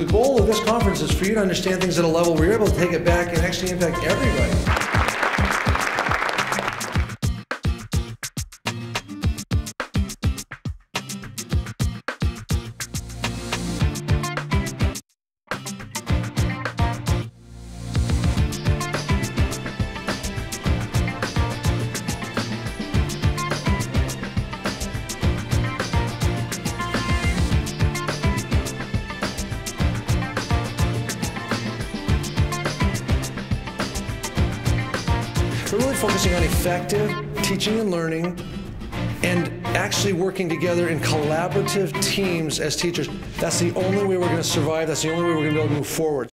The goal of this conference is for you to understand things at a level where you're able to take it back and actually impact everybody. We're really focusing on effective teaching and learning and actually working together in collaborative teams as teachers. That's the only way we're going to survive. That's the only way we're going to be able to move forward.